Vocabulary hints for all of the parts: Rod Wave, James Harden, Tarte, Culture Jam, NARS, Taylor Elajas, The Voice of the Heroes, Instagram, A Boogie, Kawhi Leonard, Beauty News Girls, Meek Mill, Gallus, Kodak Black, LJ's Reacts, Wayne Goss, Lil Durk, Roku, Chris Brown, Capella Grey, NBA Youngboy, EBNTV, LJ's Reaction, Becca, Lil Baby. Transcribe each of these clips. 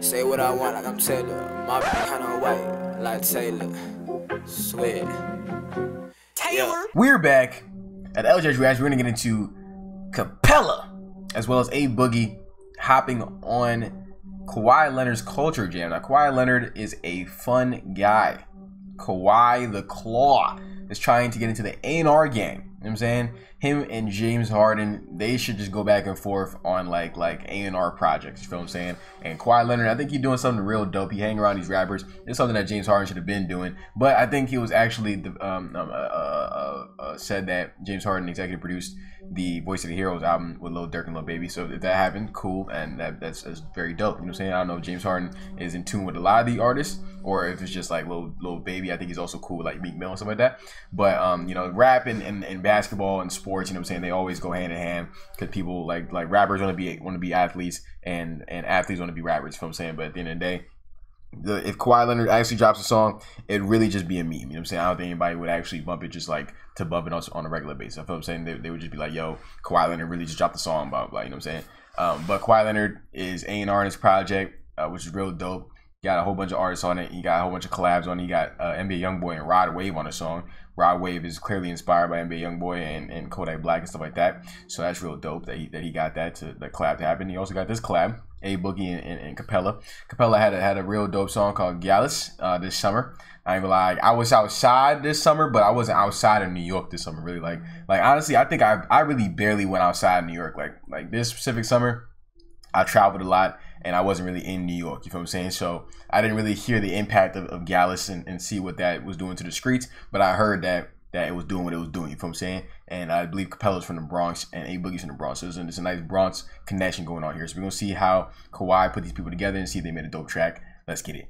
Say what I want, like I'm Taylor. My kind of white, like Taylor. Sweet. Taylor. We're back at LJ's Reaction. We're gonna get into Capella as well as A Boogie hopping on Kawhi Leonard's Culture Jam. Now, Kawhi Leonard is a fun guy. Kawhi the Claw is trying to get into the A&R game. You know what I'm saying? Him and James Harden, they should just go back and forth on like A&R projects. You feel what I'm saying? And Kawhi Leonard, I think he's doing something real dope. He hang around these rappers. It's something that James Harden should have been doing, but I think he was actually said that James Harden executive produced the Voice of the Heroes album with Lil Durk and Lil Baby. So if that happened, cool, and that's very dope. You know what I'm saying? I don't know if James Harden is in tune with a lot of the artists, or if it's just like Lil Baby. I think he's also cool with like Meek Mill and stuff like that. But you know, rap and basketball and sports, you know what I'm saying, they always go hand in hand, because people like rappers want to be athletes, and athletes want to be rappers. You know what I'm saying? But at the end of the day, if Kawhi Leonard actually drops a song, it'd really just be a meme. You know what I'm saying? I don't think anybody would actually bump it just like to bump it on a regular basis. I feel what I'm saying, they would just be like, yo, Kawhi Leonard really just dropped the song, blah, blah, you know what I'm saying? But Kawhi Leonard is A&R in his project, which is real dope. He got a whole bunch of artists on it. He got a whole bunch of collabs on it. He got NBA Youngboy and Rod Wave on a song. Rod Wave is clearly inspired by NBA Youngboy and Kodak Black and stuff like that. So that's real dope that he got that collab to happen. He also got this collab, A Boogie and Capella. Capella had a real dope song called Gallus this summer. I ain't gonna lie, I was outside this summer, but I wasn't outside of New York this summer really. Like honestly, I think I really barely went outside of New York. Like this specific summer, I traveled a lot, and I wasn't really in New York, you feel what I'm saying? So I didn't really hear the impact of Gallus and see what that was doing to the streets, but I heard that it was doing what it was doing, you feel what I'm saying? And I believe Capella's from the Bronx and A Boogie's from the Bronx, so it's a nice Bronx connection going on here. So we're gonna see how Kawhi put these people together and see if they made a dope track. Let's get it.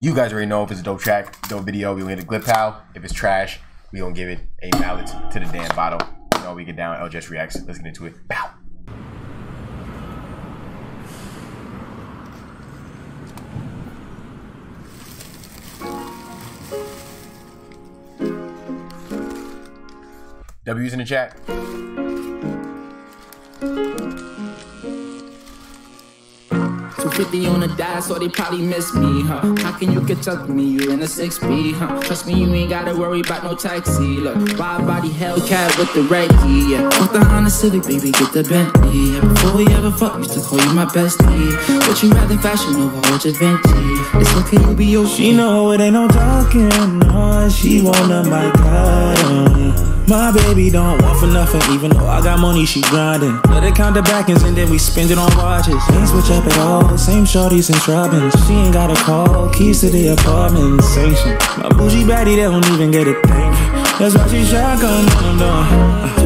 You guys already know if it's a dope track, dope video, we gonna hit a glip pal. If it's trash, we gonna give it a mallet to the damn bottle. You know, we get down, LJ's Reacts, let's get into it. Bow. W's in the chat. $250 on the die, so they probably miss me, huh? How can you Kentucky me? You in a 6B, huh? Trust me, you ain't gotta worry about no taxi. Look, wide body Hellcat with the red key, yeah. Fuck the Honda Civic, baby, get the Bentley, yeah. Before we ever fuck, used to call you my bestie. But you rather fashion over or just Vinci. It's okay, you be your. She know it ain't no talking, no. She wanna my cuddle. My baby don't want for nothing, even though I got money, she grindin'. Let her count the backings and then we spend it on watches. Ain't switch up at all, same shorties and robins. She ain't got a call, keys to the apartment, sanction. My bougie baddie, they don't even get a thing. That's why she shotgun on them.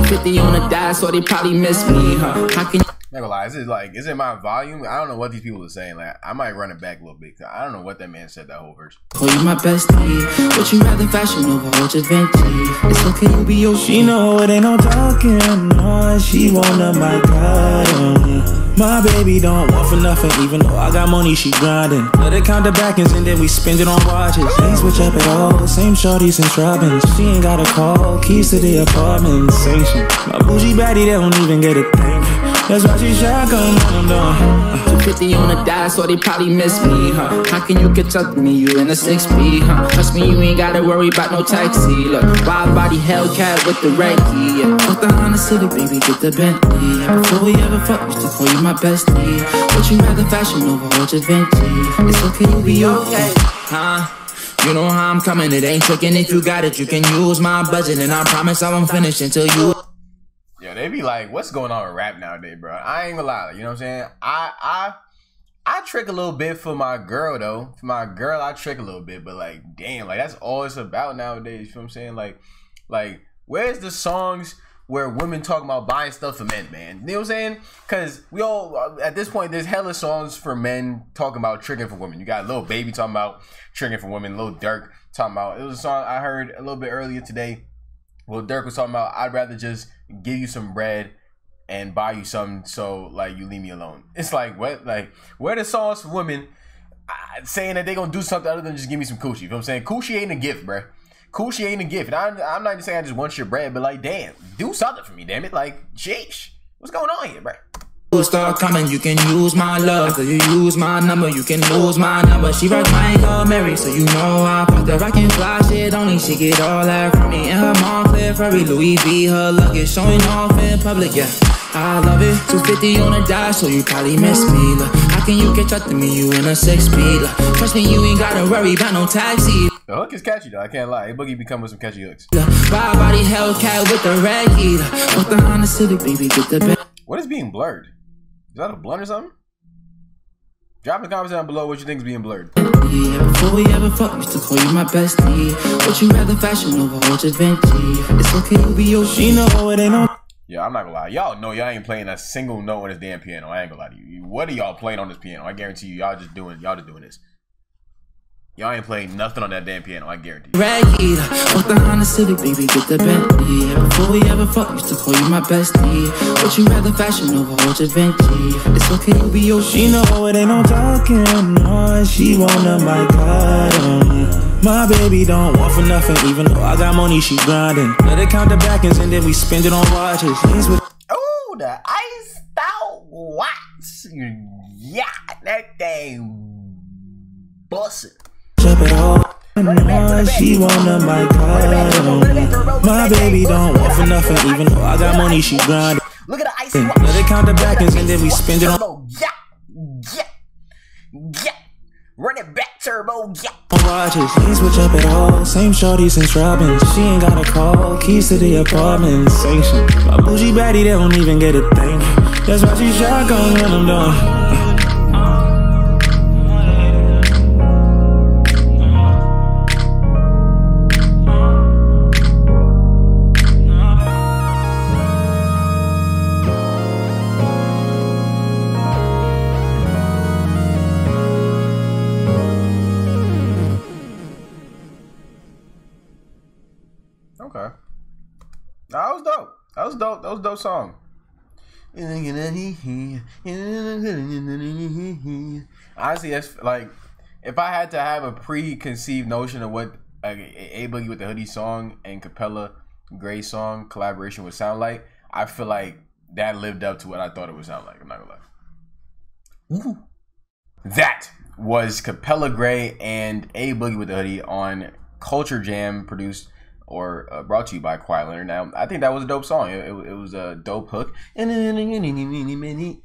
250 on the die, so they probably miss me, huh? How can you? Not gonna lie, is it my volume? I don't know what these people are saying. Like, I might run it back a little bit. I don't know what that man said that whole verse. Call you my bestie, but you rather fashion over or just Vinci. It's okay, you be your. She know it ain't no talking, no. She wanna my cuddle. My baby don't want for nothing, even though I got money, she grindin'. Let her count the backings and then we spend it on watches. Ain't switch up at all, same shorties and robins. She ain't got a call, keys to the apartment, sanction. My bougie baddie, they don't even get a thing. That's why she shotgun on them, though. 250 on the die, so they probably miss me, huh? How can you Kentucky me? You in a 6B, huh? Trust me, you ain't gotta worry about no taxi. Look, wide body Hellcat with the red key, yeah. Fuck the Honda Civic, baby, get the Bentley, yeah. Before we ever fuck, used to call you my bestie. But you rather fashion over or just Vinci. It's okay, you be okay, huh? You know how I'm coming, it ain't tricking. If you got it, you can use my budget, and I promise I won't finish until you. Yo, they be like, what's going on with rap nowadays, bro? I ain't gonna lie, you know what I'm saying? I trick a little bit for my girl, though. For my girl, I trick a little bit, but like, damn, like that's all it's about nowadays, you know what I'm saying? Like, where's the songs where women talk about buying stuff for men, man? You know what I'm saying? Because we all, at this point, there's hella songs for men talking about tricking for women. You got Lil Baby talking about tricking for women, Lil Durk talking about, it was a song I heard a little bit earlier today. Well, Dirk was talking about, I'd rather just give you some bread and buy you something so, like, you leave me alone. It's like, what? Like, where the songs for women saying that they gonna do something other than just give me some coochie? You know what I'm saying? Coochie ain't a gift, bruh. Coochie ain't a gift. And I'm not even saying I just want your bread, but, like, damn, do something for me, damn it. Like, sheesh. What's going on here, bruh? Start coming, you can use my love. So you use my number, you can lose my number. She rock my girl Mary, so you know I fucked the rockin' fly shit. Only she get all that from me. And her mom clear furry Louis V, her luggage showing off in public, yeah. I love it. 250 on a dash, so you probably miss me. Look, how can you catch up to me? You in a 6 feet. Trust me, you ain't gotta worry about no taxi. The hook is catchy though, I can't lie. A Boogie be coming with some catchy hooks. Bye body Hellcat with the red key. With the Honda Civic, baby, get the bed. What is being blurred? Is that a blunt or something? Drop in the comments down below what you think is being blurred. Yeah, before we ever fuck, used to call you my bestie. Would you rather fashion over or just Vinci? It's okay to be your she know it ain't on. Yeah, I'm not gonna lie. Y'all know y'all ain't playing a single note on this damn piano. I ain't gonna lie to you. What are y'all playing on this piano? I guarantee you, y'all just doing this. Y'all ain't playing nothing on that damn piano, I guarantee you. Raggy, with the Honda Civic, baby, get the Bentley. Before we ever fuck, used to call you my bestie. Would you rather fashion over or just Vinci? It's okay to be your she know it ain't no talking on. She wanna my cut. My baby don't want for nothing, even though I got money, she grinding. Let her count the backings and then we spend it on watches. Oh, the iced out watch. Yeah, that thing bussin'. She wanna my car. My baby don't want for nothing, even though I got money, she grind. Look at the ice. Let it count the backings and then we spend it on. Yeah, yeah, yeah. Run it back, turbo. Yeah. Watches, can't switch up at all. Same shorty since Robin. She ain't got a call. Keys to the apartment. Sanction. My bougie baddie, they don't even get a thing. That's why she shotgun when I'm done. Dope song. Honestly, that's like if I had to have a preconceived notion of what A Boogie with the Hoodie song and Capella Grey song collaboration would sound like, I feel like that lived up to what I thought it would sound like. I'm not gonna lie. Ooh. That was Capella Grey and A Boogie with the Hoodie on Culture Jam, produced or brought to you by Kawhi Leonard. Now, I think that was a dope song. It was a dope hook. And you know what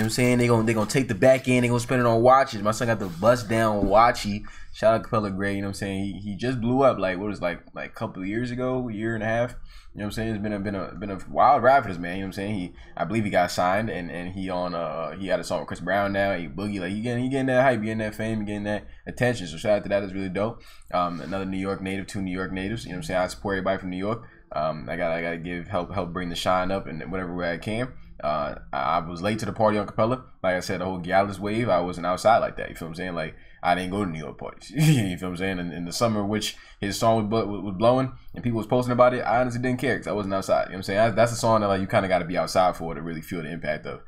I'm saying? They gonna take the back end. They gonna spend it on watches. My son got the bust down watchy. Shout out Capella Grey. You know what I'm saying? He just blew up. Like what was like a couple of years ago, a year and a half. You know what I'm saying? It's been a wild ride for this man. You know what I'm saying? I believe he got signed and he had a song with Chris Brown now. A Boogie, like he getting that hype, he getting that fame, he getting that attention. So shout out to that. It's really dope. Another New York native, two New York natives. You know what I'm saying? I support everybody from New York. I gotta give help bring the shine up in whatever way I can. I was late to the party on Capella. Like I said, the whole Gallus wave. I wasn't outside like that. You feel what I'm saying? Like I didn't go to New York parties. You feel what I'm saying? In the summer, which his song was blowing and people was posting about it, I honestly didn't care because I wasn't outside. You know what I'm saying? That's a song that like you kind of got to be outside for to really feel the impact of.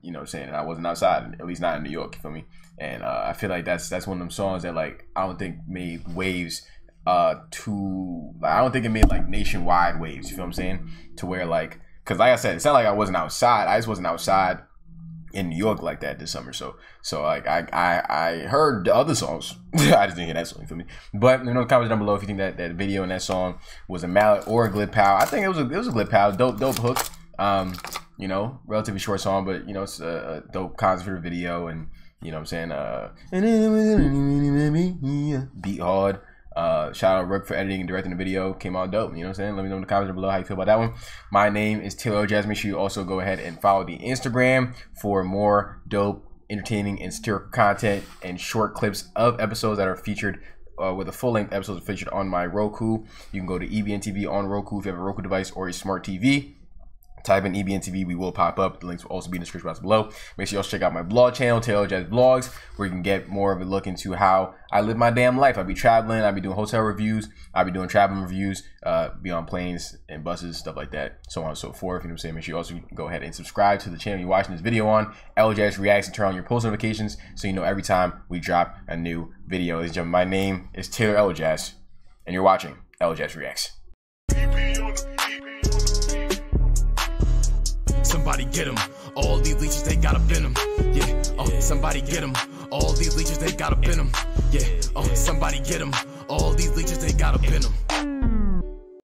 You know what I'm saying? And I wasn't outside, at least not in New York. You feel me? And I feel like that's one of them songs that like I don't think made waves. I don't think it made like nationwide waves. You feel what I'm saying? To where like. Cause like I said, it's not like I wasn't outside. I just wasn't outside in New York like that this summer. So like I heard the other songs. I just didn't hear that song for me. But you know, comment down below if you think that video and that song was a mallet or a glib pal. I think it was a glib pal. Dope hook. You know, relatively short song, but you know it's a dope concept for the video. And you know what I'm saying. Beat hard. Shout out Roku for editing and directing the video. Came out dope. You know what I'm saying? Let me know in the comments below how you feel about that one. My name is Taylor Elajas. Make sure you also go ahead and follow the Instagram for more dope, entertaining, and satirical content and short clips of episodes that are featured with the full-length episodes featured on my Roku. You can go to EBNTV on Roku if you have a Roku device or a smart TV. Type in EBNTV, we will pop up. The links will also be in the description box below. Make sure y'all check out my blog channel, Taylor Elajas Vlogs, where you can get more of a look into how I live my damn life. I be traveling, I be doing hotel reviews, I be doing traveling reviews, be on planes and buses, stuff like that, so on and so forth. You know what I'm saying? Make sure you also go ahead and subscribe to the channel you're watching this video on, LJ's Reacts, and turn on your post notifications so you know every time we drop a new video. Ladies and gentlemen, my name is Taylor Elajas, and you're watching LJ's Reacts. Somebody get him. All these leeches, they got up in them. Yeah, oh, somebody get them. All these leeches, they got up in them. Yeah, oh, somebody get them. All these leeches, they got up in them.